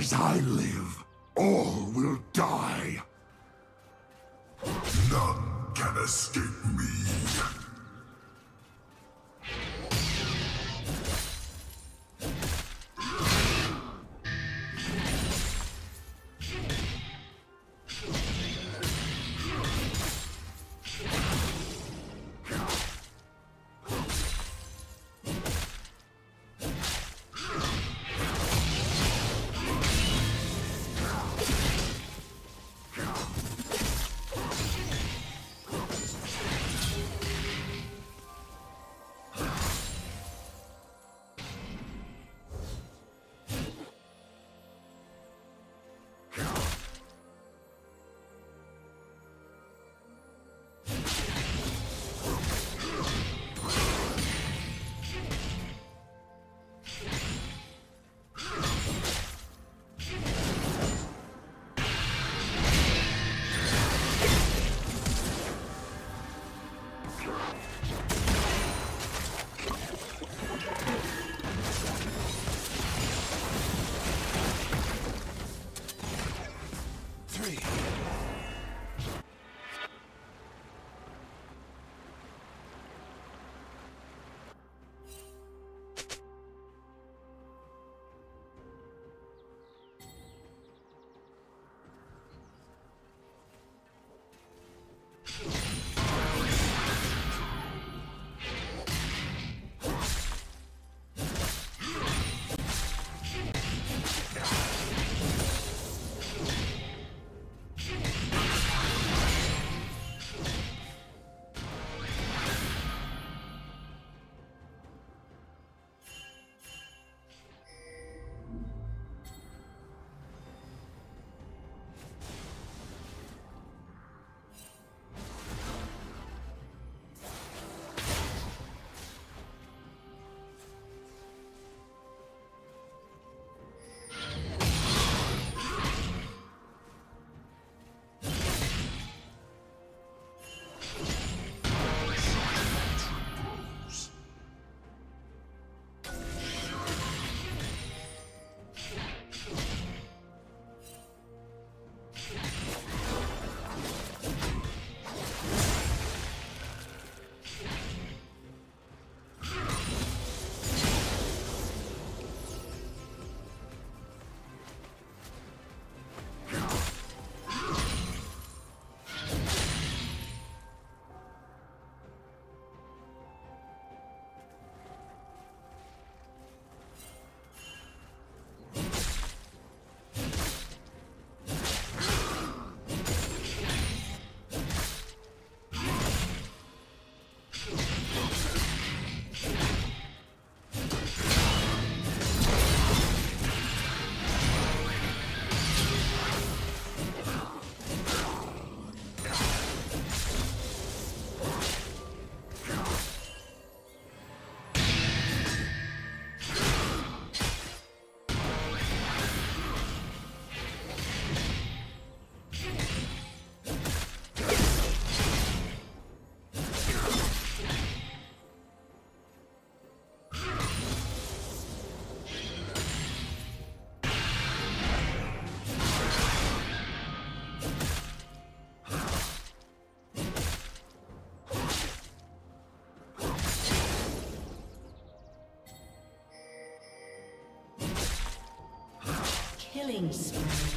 As I live, all will die. None can escape me. Killing spree.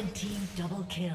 Red team double kill.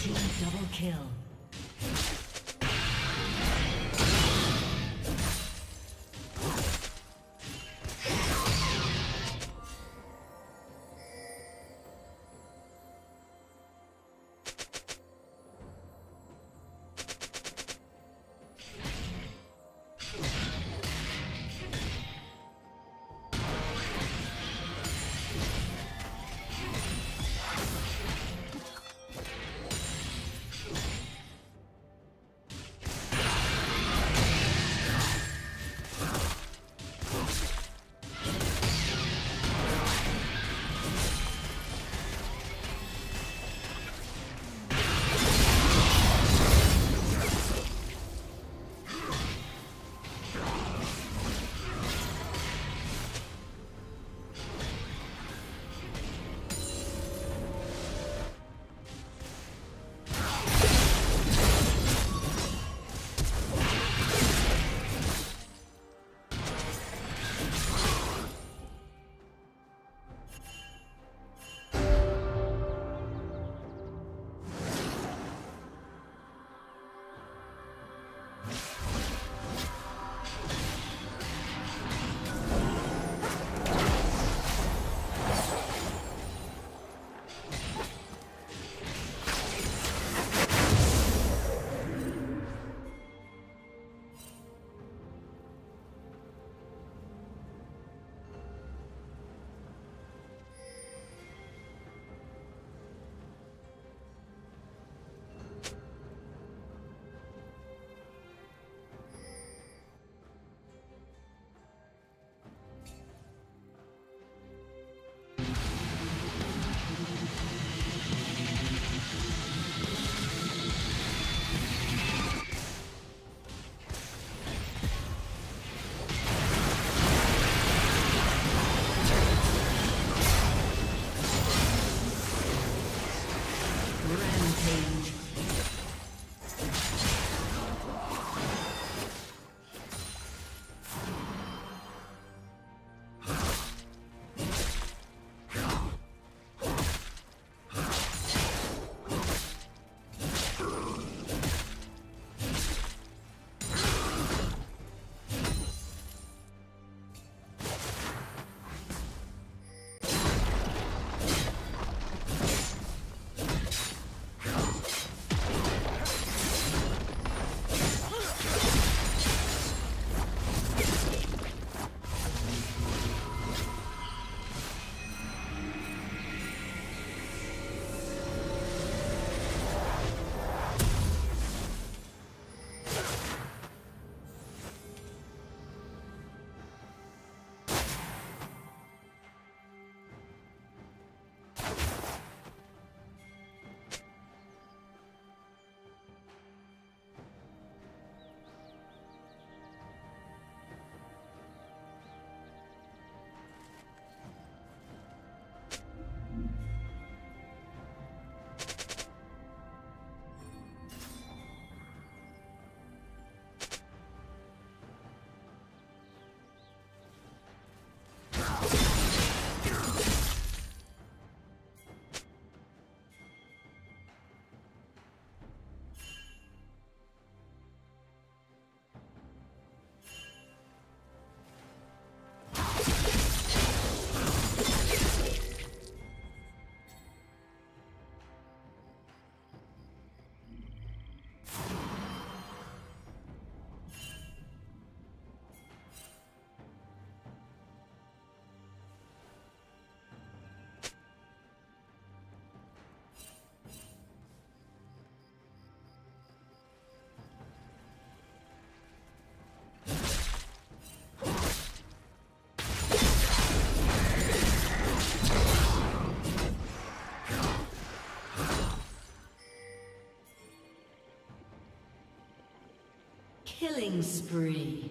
Team double kill. Killing spree.